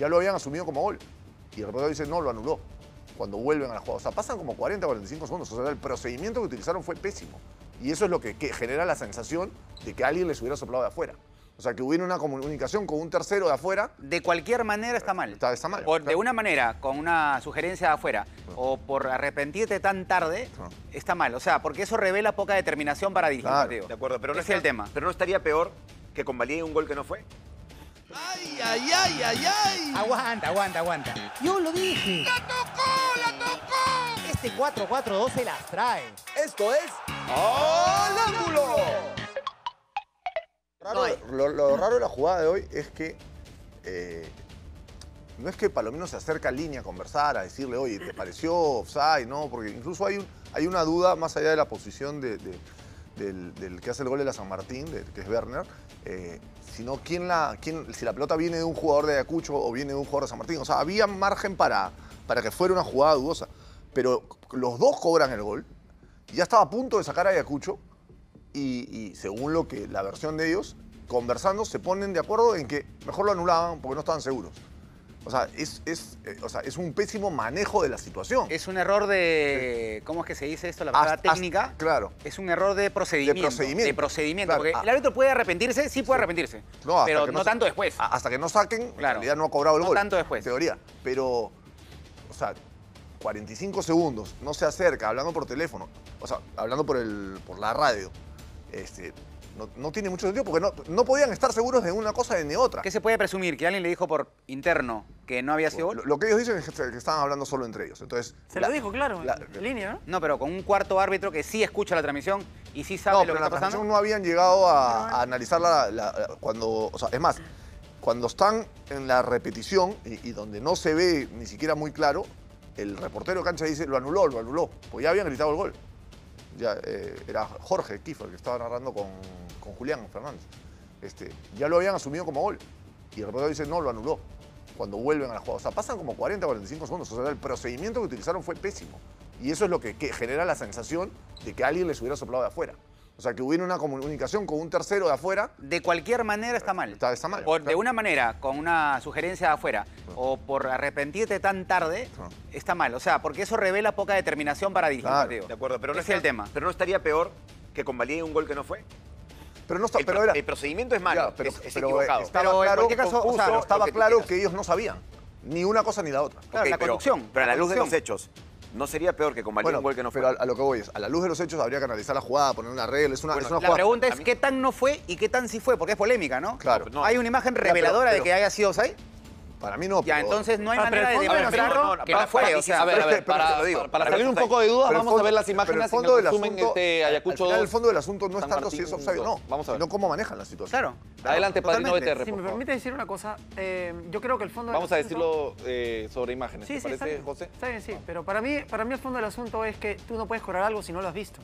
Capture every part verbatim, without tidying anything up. ya lo habían asumido como gol. Y el reportero dice, no, lo anuló. Cuando vuelven a la jugada. O sea, pasan como cuarenta, cuarenta y cinco segundos. O sea, el procedimiento que utilizaron fue pésimo. Y eso es lo que, que genera la sensación de que alguien les hubiera soplado de afuera. O sea, que hubiera una comunicación con un tercero de afuera. De cualquier manera está mal. Está, está mal. Por, de una manera, con una sugerencia de afuera, no. o por arrepentirte tan tarde, no. está mal. O sea, porque eso revela poca determinación para dirigir. Claro. De acuerdo, pero no es el tema. Pero no estaría peor que convalide un gol que no fue. ¡Ay, ay, ay, ay, ay! Aguanta, aguanta, aguanta. Yo lo dije. ¡La tocó, la tocó! Este cuatro cuatro dos se las trae. Esto es... ¡Al ángulo! Raro, lo, lo raro de la jugada de hoy es que eh, no es que Palomino se acerca a línea a conversar, a decirle, oye, ¿te pareció offside? No, porque incluso hay, un, hay una duda más allá de la posición de, de, del, del que hace el gol de la San Martín, de, que es Werner, eh, sino quién la, quién, si la pelota viene de un jugador de Ayacucho o viene de un jugador de San Martín. O sea, había margen para, para que fuera una jugada dudosa, pero los dos cobran el gol. Ya estaba a punto de sacar a Ayacucho y, y según lo que la versión de ellos, conversando, se ponen de acuerdo en que mejor lo anulaban porque no estaban seguros. O sea, es, es, eh, o sea, es un pésimo manejo de la situación. Es un error de... Sí. ¿Cómo es que se dice esto? La palabra as, técnica. As, claro. Es un error de procedimiento. De procedimiento. De procedimiento, claro. Porque ah. el árbitro puede arrepentirse, sí puede sí. arrepentirse. No, pero no, no tanto después. Hasta que no saquen, claro. en realidad no ha cobrado el no gol. No tanto después. Teoría. Pero, o sea... cuarenta y cinco segundos, no se acerca, hablando por teléfono, o sea, hablando por, el, por la radio, este, no, no tiene mucho sentido porque no, no podían estar seguros de una cosa ni de otra. ¿Qué se puede presumir? ¿Que alguien le dijo por interno que no había sido gol? Lo, lo que ellos dicen es que, que estaban hablando solo entre ellos. Entonces, se la, lo dijo, claro, la, en línea, ¿no? No, pero con un cuarto árbitro que sí escucha la transmisión y sí sabe no, lo que está pasando. No, pero en la transmisión no habían llegado a, a analizar la, la, la, cuando... O sea, es más, cuando están en la repetición y, y donde no se ve ni siquiera muy claro... El reportero cancha dice, lo anuló, lo anuló. Pues ya habían gritado el gol. Ya, eh, era Jorge Kiefer, que estaba narrando con, con Julián Fernández. Este, ya lo habían asumido como gol. Y el reportero dice, no, lo anuló. Cuando vuelven a la jugada. O sea, pasan como cuarenta, cuarenta y cinco segundos. O sea, el procedimiento que utilizaron fue pésimo. Y eso es lo que, que genera la sensación de que alguien les hubiera soplado de afuera. O sea, que hubiera una comunicación con un tercero de afuera. De cualquier manera está mal. Está, está mal. Por, claro. De una manera, con una sugerencia de afuera, no. o por arrepentirte tan tarde, no. está mal. O sea, porque eso revela poca determinación para dirigir. Claro. De acuerdo, pero no es el tema. Pero no estaría peor que convalide un gol que no fue. Pero no está, el, pero era, el procedimiento es malo, ya, pero, es, es pero equivocado. Estaba pero claro, en cualquier caso, confuso, o sea, estaba que claro que ellos no sabían. Ni una cosa ni la otra. Claro, okay, la conducción. Pero, pero la a la conducción. Luz de los hechos. ¿No sería peor que convalide bueno, un gol que no fue? Pero a, a lo que voy es, a la luz de los hechos habría que analizar la jugada, poner una regla, es una, bueno, es una la jugada. La pregunta es qué tan no fue y qué tan sí fue, porque es polémica, ¿no? Claro. No, ¿hay una imagen reveladora ya, pero, pero, de que haya sido offside? Para mí no. Ya, pero, entonces no hay ah, manera de demostrarlo no, no, que para, no fue. Para, o sea, a ver, a ver, para, para, para, para, para salir un poco de dudas, fondo, vamos a ver las imágenes en el resumen este Ayacucho. Al final, el fondo del asunto no es tanto si es offside o no, vamos a ver. Sino cómo manejan la situación. Claro. Adelante, Padre, no E T R, si me permite decir una cosa, eh, yo creo que el fondo... Vamos a decirlo eh, sobre imágenes, sí, ¿te sí, parece, está bien, José? Está bien, sí, ah. pero para mí, para mí el fondo del asunto es que tú no puedes cobrar algo si no lo has visto,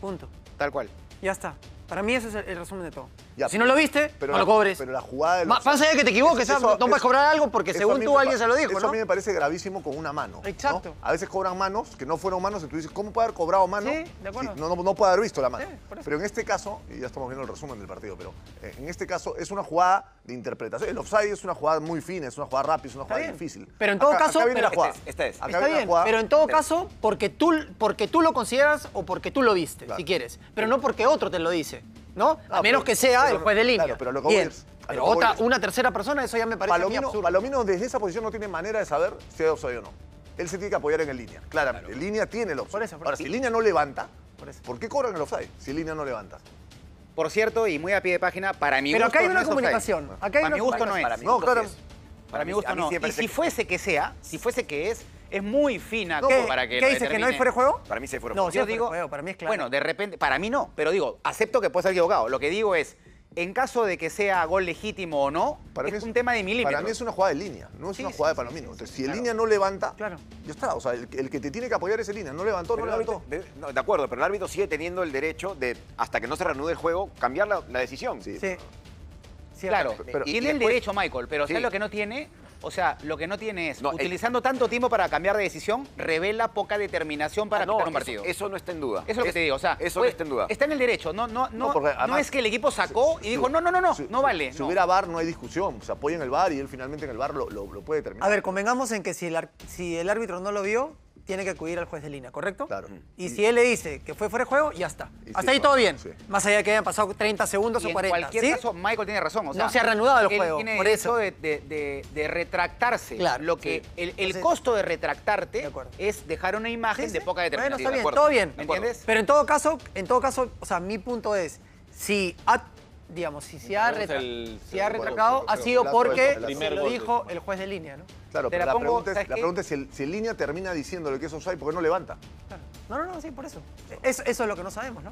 punto. Tal cual. Ya está. Para mí eso es el, el resumen de todo. Ya, si no lo viste, pero no la, lo cobres. Pero la jugada de los... Más allá de que te equivoques, eso, no puedes eso, cobrar algo porque según tú alguien se lo dijo, eso ¿no? Eso a mí me parece gravísimo con una mano. Exacto. ¿No? A veces cobran manos que no fueron manos y tú dices, ¿cómo puede haber cobrado mano? Sí, de acuerdo. Si no, no, no puede haber visto la mano. Sí, pero en este caso, y ya estamos viendo el resumen del partido, pero eh, en este caso es una jugada de interpretación. El offside es una jugada muy fina, es una jugada rápida, es una jugada está difícil. Bien. Pero en todo acá, caso... Acá viene la jugada. Esta es. Esta es. Acá está bien, jugada, pero en todo pero... caso, porque tú, porque tú lo consideras o porque tú lo viste, si quieres. Pero no porque otro te lo dice. ¿No? Ah, a menos pero, que sea el juez de línea. Claro, pero lo que es, pero lo que otra, es. una tercera persona, eso ya me parece Palomino, absurdo. Palomino desde esa posición no tiene manera de saber si es offside o no. Él se tiene que apoyar en el línea, claramente. Claro. El línea tiene el offside. Por eso, por Ahora, sí. si línea no levanta, por, eso. ¿por qué cobran el offside si línea no levanta? Por cierto, y muy a pie de página, para mi pero gusto no es Pero acá hay una comunicación. Acá hay para una mi gusto no es. Para mi no, gusto claro. Es. Para mi gusto no. Y si fuese que sea, si fuese que es... Es muy fina no, como para que... ¿Qué dices? ¿Que no hay fuera de juego? Para mí sí hay fuera de juego. No, yo digo... Juego, para mí es claro. Bueno, de repente... Para mí no, pero digo, acepto que puede ser equivocado. Lo que digo es, en caso de que sea gol legítimo o no, para es, mí es un tema de milímetros. Para mí es una jugada de línea, no es sí, una jugada sí, de Palomino. Sí, sí, Entonces, sí, si claro. el línea no levanta, claro. ya está. O sea, el, el que te tiene que apoyar es el línea. No levantó, pero no levantó. De, no, de acuerdo, pero el árbitro sigue teniendo el derecho de, hasta que no se reanude el juego, cambiar la, la decisión. Sí. sí. sí. Claro, pero, pero, tiene después, el derecho, Michael, pero sí. ¿sabes lo que no tiene? O sea, lo que no tiene es, no, utilizando el... tanto tiempo para cambiar de decisión, revela poca determinación para ah, no, quitar un partido. Eso, eso no está en duda. Eso es lo que te digo. O sea, eso pues, no está en duda. Está en el derecho. No, no, no, no, además, no es que el equipo sacó si, y dijo, si, no, no, no, no, si, no vale. Si, si no. hubiera V A R no hay discusión. Se apoya en el V A R y él finalmente en el V A R lo, lo, lo puede determinar. A ver, convengamos en que si el, si el árbitro no lo vio, tiene que acudir al juez de línea, ¿correcto? Claro. Y, y si él le dice que fue fuera de juego, ya está. Hasta sí, ahí todo bien. Sí. Más allá de que hayan pasado treinta segundos y o cuarenta. En cualquier ¿sí? caso, Michael tiene razón. O sea, no se ha reanudado el juego. Tiene por eso de, de, de, de retractarse. Claro, lo que sí. El, el Entonces, costo de retractarte de es dejar una imagen sí, sí. de poca determinación. Bueno, está bien, de todo bien. ¿Me entiendes? Pero en todo caso, en todo caso, o sea, mi punto es, si ha, digamos, si se ha, retra el, si el, ha retractado, ha sido porque se lo dijo el juez de línea, ¿no? Claro, pero la, la, pongo, pregunta es, la pregunta es si, el, si línea termina diciéndole que eso es offside, ¿por qué no levanta? Claro. No, no, no, sí, por eso. Eso, eso es lo que no sabemos, ¿no?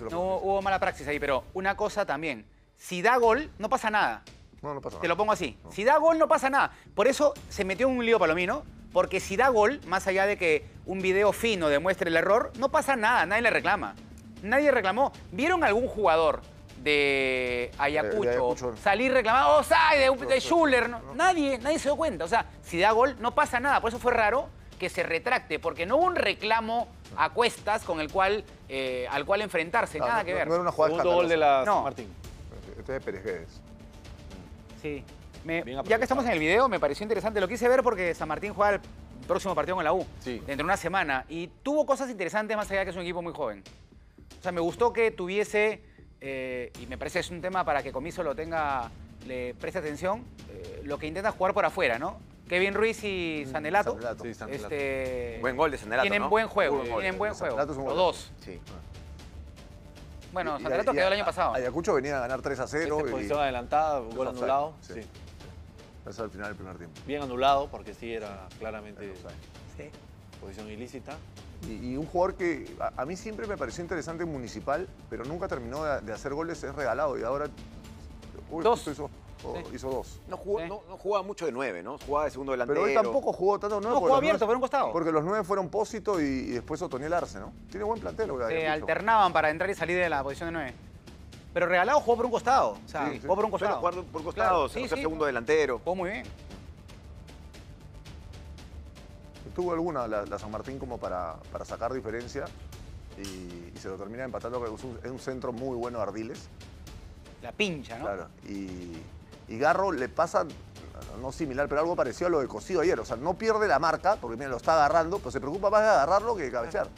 No, no hubo, hubo mala praxis ahí, pero una cosa también. Si da gol, no pasa nada. No, no pasa nada. Te lo pongo así. No. Si da gol, no pasa nada. Por eso se metió en un lío Palomino, porque si da gol, más allá de que un video fino demuestre el error, no pasa nada, nadie le reclama. Nadie reclamó. ¿Vieron algún jugador de Ayacucho, de Ayacucho salir reclamado, offside, oh, de, de Schuller, no, no. nadie, nadie se dio cuenta, o sea, si da gol no pasa nada, por eso fue raro que se retracte, porque no hubo un reclamo a cuestas con el cual, eh, al cual enfrentarse, no, nada no, que no, ver. No era una jugada segundo gol de la no. San Martín. Este es de Pérez Guedes. Sí, me, ya que estamos en el video, me pareció interesante, lo quise ver porque San Martín juega el próximo partido con la U, sí. dentro de una semana, y tuvo cosas interesantes más allá de que es un equipo muy joven. O sea, me gustó que tuviese... Eh, y me parece que es un tema para que Comiso lo tenga, le preste atención, eh, lo que intenta jugar por afuera, ¿no? Kevin Ruiz y Sanelatto. Sanelatto. Sí, Sanelatto. Este, buen gol de Sanelatto, Tienen ¿no? buen juego, buen tienen buen juego, los dos. Sí. Bueno, Sanelatto quedó el año pasado. Ayacucho venía a ganar tres a cero. Este y... Posición adelantada, gol offside. Anulado. Sí. sí. Eso al final del primer tiempo. Bien anulado, porque sí era claramente sí. posición ilícita. Y, y un jugador que a, a mí siempre me pareció interesante en Municipal, pero nunca terminó de, de hacer goles, es Regalado. Y ahora uy, dos. Hizo, oh, sí. hizo dos. No, jugó, sí. no, no jugaba mucho de nueve, ¿no? Jugaba de segundo delantero. Pero él tampoco jugó tanto nueve. No, jugó abierto, nueve, por un costado. Porque los nueve fueron Pósito y, y después Otoniel Arce, ¿no? Tiene buen plantel. Se alternaban para entrar y salir de la posición de nueve. Pero Regalado jugó por un costado. O sea, sí, sí. jugó por un costado. Pero jugó por un costado, claro. sí, o sea, sí, segundo no. delantero. Jugó muy bien. Tuvo alguna la, la San Martín como para, para sacar diferencia y, y se lo termina empatando. Es un centro muy bueno de Ardiles. La pincha, ¿no? Claro. Y, y Garro le pasa, no similar, pero algo parecido a lo de Cosío ayer. O sea, no pierde la marca, porque mira, lo está agarrando, pero se preocupa más de agarrarlo que de cabecear.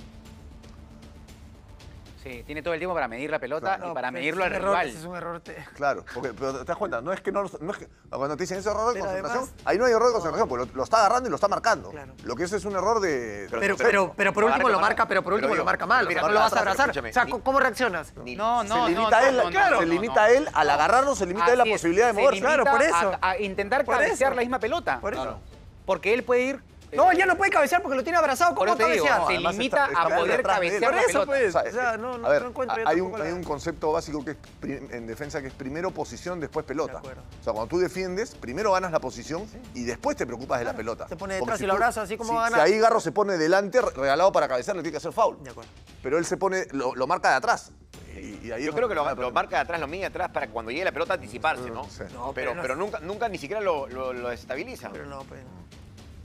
Sí, tiene todo el tiempo para medir la pelota claro, y para no, medirlo al error, rival. Ese es un error. Te... Claro, porque, pero te das cuenta, no es que no, no es que, cuando te dicen ese error de pero concentración, además, ahí no hay error de concentración, no. porque lo, lo está agarrando y lo está marcando. Claro. Lo que eso es un error de. Pero, pero, pero, pero por último lo marca, pero por último pero, lo marca mal. Mira, no lo vas a abrazar. O sea, ¿cómo reaccionas? Ni, no, no, se limita no, él, no, claro, no, no, se limita no, no, él al agarrarlo, se limita él la posibilidad de moverse. Claro, por eso. A intentar cabecear la misma pelota. Por eso. Porque él puede ir. No, ya no puede cabecear porque lo tiene abrazado. ¿Cómo cabecear? Se limita a poder cabecear la pelota. Por eso, pues. O sea, no, no encuentro. Hay un concepto básico que es en defensa que es primero posición, después pelota. O sea, cuando tú defiendes, primero ganas la posición y después te preocupas de la pelota. Se pone detrás y lo abraza, así como va a ganar. Si ahí Garro se pone delante, Regalado para cabecear, le tiene que hacer foul. De acuerdo. Pero él se pone, lo marca de atrás. Y, y ahí yo creo que lo, lo marca de atrás, lo mide atrás para que cuando llegue la pelota anticiparse, ¿no? No, pero pero nunca, nunca ni siquiera lo desestabiliza. No, pero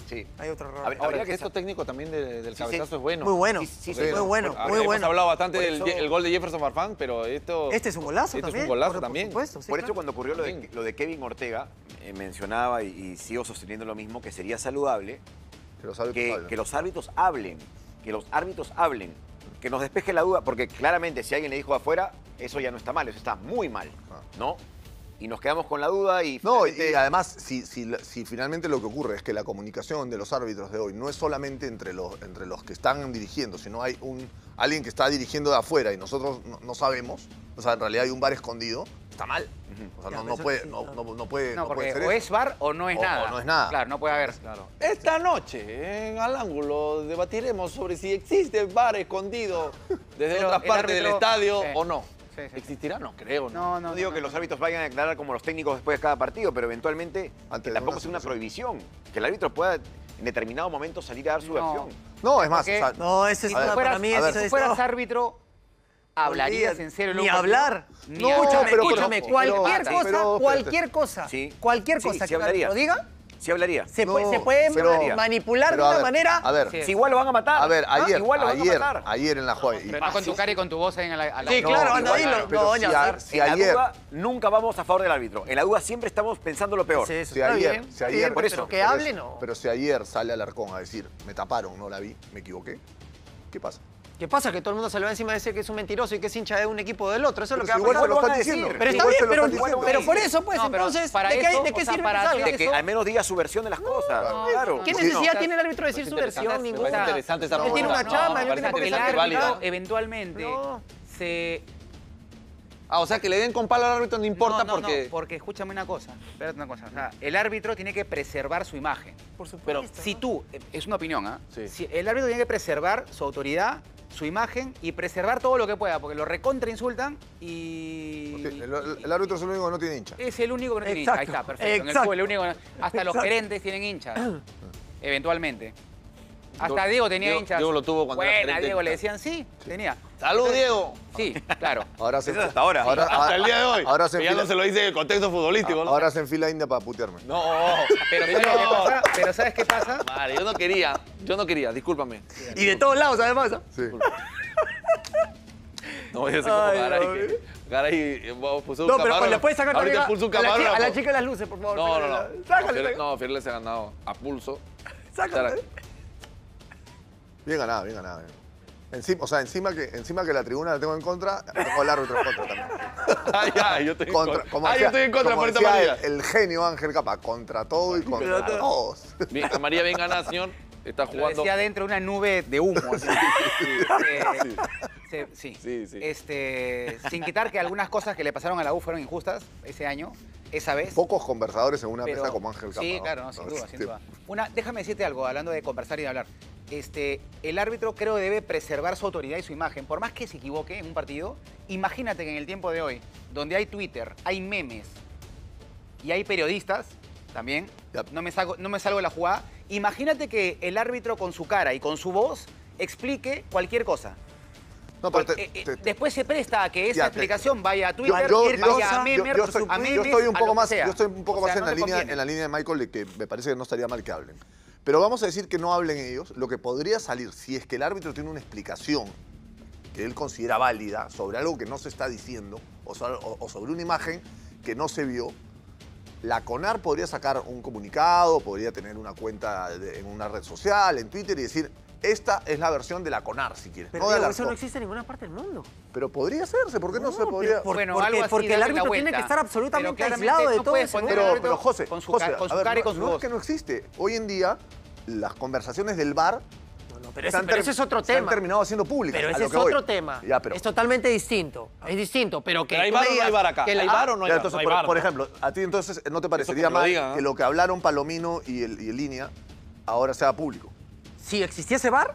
sí. Hay otro error. Habría, Ahora, el gesto técnico también de, del sí, cabezazo sí. es bueno. Muy bueno, sí, sí, sí, muy bueno, muy bueno. Hemos hablado bastante del el gol de Jefferson Farfán, pero esto... Este es un golazo esto también. Esto es un golazo por, también. Por, supuesto, sí, por claro. eso cuando ocurrió lo de, lo de Kevin Ortega, eh, mencionaba y, y sigo sosteniendo lo mismo, que sería saludable que los, que, que los árbitros hablen, que los árbitros hablen, que nos despeje la duda, porque claramente si alguien le dijo afuera, eso ya no está mal, eso está muy mal, ¿no? Y nos quedamos con la duda y... No, finalmente... y además, si, si, si finalmente lo que ocurre es que la comunicación de los árbitros de hoy no es solamente entre los, entre los que están dirigiendo, sino hay un alguien que está dirigiendo de afuera y nosotros no, no sabemos, o sea, en realidad hay un V A R escondido, está mal. O sea, ya, no, no, puede, sí, no, no, no puede... No, porque no puede ser o es V A R o no es o, nada. O no es nada. Claro, no puede haber. Claro. Esta noche, en Al Ángulo, debatiremos sobre si existe V A R escondido desde Pero otras partes árbitro... del estadio sí. o no. Sí, sí. ¿Existirá? No creo. No, no, no, no digo no, que no. los árbitros vayan a declarar como los técnicos después de cada partido, pero eventualmente que tampoco sea una prohibición. Que el árbitro pueda en determinado momento salir a dar su versión. No. no, es más. O sea, no, eso es si para, para mí. Ver, eso si tú fueras árbitro, hablarías en serio. Ni hablar. Ni no, hablar. Escúchame, pero, escúchame. Pero, cualquier pero, cosa, pero, cualquier cosa, sí. cualquier cosa sí, que el árbitro diga... Se hablaría. Se, no, puede, se pueden pero, manipular pero de una ver, manera. A ver. Si igual lo van a matar. A ver, ayer. ¿Ah? Igual lo ayer, van a matar. Ayer en la joya. No, vas con tu cara y con tu voz en la. A la... Sí, no, claro, anda ahí. No, no, si a, si en ayer... la duda nunca vamos a favor del árbitro. En la duda siempre estamos pensando lo peor. Sí, eso, si ayer, bien, si ayer, por eso. Pero que hable, no. Pero si ayer sale Alarcón a decir, me taparon, no la vi, me equivoqué, ¿qué pasa? ¿Qué pasa? Que todo el mundo se lo va encima de decir que es un mentiroso y que es hincha de un equipo o del otro. Eso es lo que va a pasar. Pero está bien, pero, pero, pero por eso, pues, no, entonces, para ¿de, esto, qué, ¿de qué sirve para que salga? De que al menos diga su versión de las no, cosas. No, claro. ¿Qué necesidad no, tiene el árbitro de decir su versión? Ninguna. Es interesante esa pregunta. Él tiene una chamba. Yo creo que el árbitro eventualmente se... Ah, o sea, que le den con palo al árbitro no importa no, no, porque... No, porque escúchame una cosa, espérate una cosa. O sea, el árbitro tiene que preservar su imagen. Por supuesto. Pero si tú, es una opinión, ¿ah? ¿eh? Sí. Si el árbitro tiene que preservar su autoridad, su imagen y preservar todo lo que pueda, porque lo recontra insultan y... Sí, el, el árbitro es el único que no tiene hincha. Es el único que no tiene Exacto. hincha, ahí está, perfecto. Exacto. En el fútbol, el único... Hasta Exacto. los gerentes tienen hinchas, eventualmente. Hasta Diego tenía Diego, hinchas. Diego lo tuvo cuando Buena, era Diego, le decían sí, sí. tenía. ¡Salud, Diego! Sí, claro. Ahora se, hasta ahora. ahora hasta a, el día de hoy. Ahora se ya enfila, no se lo dice en el contexto futbolístico. A, ¿no? Ahora se enfila India para putearme. No, pero, pero, ¿sabes, qué pasa? pero ¿sabes qué pasa? Vale, yo no quería, yo no quería, discúlpame. Sí, y de todos lados, además. ¿No? Sí. No voy a decir como Garay. Que, Garay puso un camarón. No, pero pues le puedes sacar ahorita pulso un camarón. A la chica de las luces, por favor. No, no, no. Sácale. No, Fiorella se ha ganado a pulso. Sácale. Bien ganada, bien ganada. Encima, o sea, encima que, encima que la tribuna la tengo en contra, tengo el árbitro en contra también. Ah, ya, yo estoy contra, en contra. Como ah, decía, yo estoy en contra por esta María. El, el genio Ángel Capa, contra todo y contra todos. Bien, María, bien ganada, señor. Está jugando. Decía dentro una nube de humo. Así. Sí, sí, sí, sí. Este, sin quitar que algunas cosas que le pasaron a la U fueron injustas ese año, esa vez. Pocos conversadores en una Pero, mesa como Ángel Capa. Sí, ¿no? claro, no, sin no, duda, sin sí. duda. Una, déjame decirte algo, hablando de conversar y de hablar. Este, el árbitro creo que debe preservar su autoridad y su imagen. Por más que se equivoque en un partido, imagínate que en el tiempo de hoy, donde hay Twitter, hay memes y hay periodistas también, yep. no, me salgo, no me salgo de la jugada, imagínate que el árbitro con su cara y con su voz explique cualquier cosa. No, pero te, te, te, después se presta a que esa ya, explicación te, vaya a Twitter, yo, yo, vaya yo, a Memer, yo, yo soy, a Memes, yo estoy un poco más, yo estoy un poco más en la línea, en la línea de Michael, de que me parece que no estaría mal que hablen. Pero vamos a decir que no hablen ellos. Lo que podría salir, si es que el árbitro tiene una explicación que él considera válida sobre algo que no se está diciendo o sobre, o, o sobre una imagen que no se vio, la CONAR podría sacar un comunicado, podría tener una cuenta de, en una red social, en Twitter y decir, esta es la versión de la CONAR, si quieres. Pero no digo, eso no existe en ninguna parte del mundo. Pero podría hacerse, ¿por qué no, no se podría? Por, bueno, porque, algo así, porque el árbitro tiene que estar absolutamente aislado de todo eso. Pero, pero José, con su, José, ca con su ver, cara y con no, su no voz. Es que no existe. Hoy en día, las conversaciones del V A R no, no, pero, ese, pero ese es otro tema. Se han terminado siendo públicas. Pero ese es otro voy. tema. Ya, pero, es totalmente distinto. Es distinto, pero que... ¿Pero hay V A R o no hay V A R acá? ¿Hay V A R o no hay V A R? Entonces, por ejemplo, a ti entonces no te parecería mal que lo que hablaron Palomino y el Línea ahora sea público. Si existiese V A R,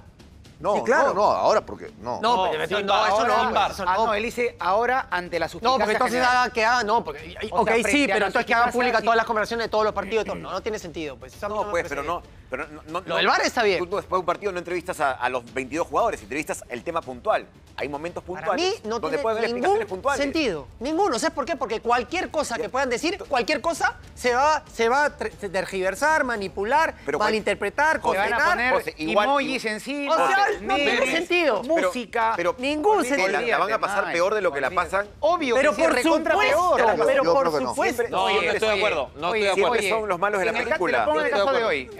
no, sí, claro. no, no, ahora porque no. No, no, pero, sí, no, no eso no es V A R. Ah, no, él dice ahora ante la sustancia. No, porque entonces haga que haga, no, porque, o ok, sea, sí, pero entonces que hagan públicas todas las conversaciones de todos los partidos. Todo, no, no tiene sentido, pues. No, no pues, pero no, pero no, no. Lo del V A R está bien. Tú, tú después de un partido no entrevistas a, a los veintidós jugadores, entrevistas el tema puntual. Hay momentos puntuales. Para mí no donde tiene ningún puntuales. sentido. Ninguno. ¿Sabes por qué? Porque cualquier cosa que puedan decir, cualquier cosa, se va, se va a tergiversar, manipular, pero malinterpretar, condenar. Emojis en sí. O sea, no tiene sentido. Música. Pero, pero, ningún sentido. La, la van a pasar peor de lo que la pasan. Obvio. Pero por supuesto. Pero por supuesto. No, yo no estoy de acuerdo. No estoy de acuerdo. Siempre son los malos de la película. En el caso de hoy.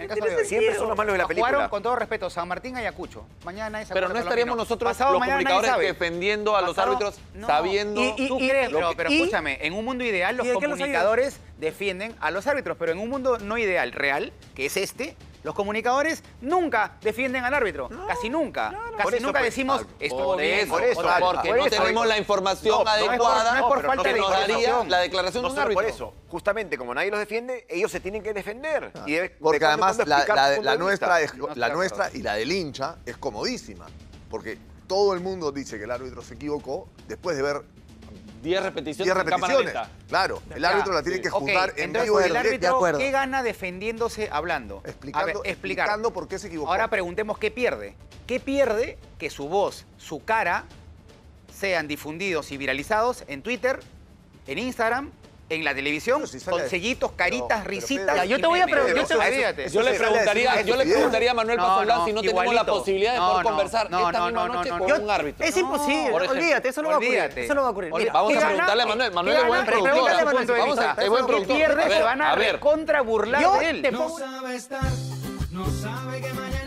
Siempre son los malos de la película. Jugaron, con todo respeto, San Martín, Ayacucho. Mañana es Pero no estaríamos nosotros los comunicadores defendiendo a los Pasado, árbitros no. sabiendo... Y, y, ¿tú y, crees? Pero, pero escúchame, en un mundo ideal los comunicadores los defienden a los árbitros, pero en un mundo no ideal, real, que es este, los comunicadores nunca defienden al árbitro, no, casi nunca. No, no, casi eso, nunca decimos por esto, por de eso, por eso, por porque por no eso, tenemos eso. la información no, adecuada no es por, no es por falta de información. La declaración no de un árbitro. Por eso, justamente como nadie los defiende, ellos se tienen que defender. Ah, y de, porque de además la, la, la nuestra, es, la nuestra y la del hincha es comodísima, porque... Todo el mundo dice que el árbitro se equivocó después de ver diez repeticiones. diez repeticiones. Claro, el árbitro la tiene que juzgar en vivo. El árbitro, ¿qué gana defendiéndose hablando? Explicando, ver, explicando por qué se equivocó. Ahora preguntemos qué pierde. ¿Qué pierde que su voz, su cara sean difundidos y viralizados en Twitter, en Instagram en la televisión, si con sellitos, caritas, pero, risitas. Pero, yo te voy a preguntar. Yo le preguntaría, yo le preguntaría a Manuel no, Pazolán no, si no igualito. tenemos la posibilidad de no, poder no, conversar no, esta no, misma no, noche no, con yo, un árbitro. Es imposible. No, olvídate, eso no va a ocurrir. Eso no va a ocurrir. Mira, vamos a preguntarle a Manuel. Manuel es buen productor. Es buen productor. Se van a recontraburlar de él. No sabe estar, no sabe que mañana.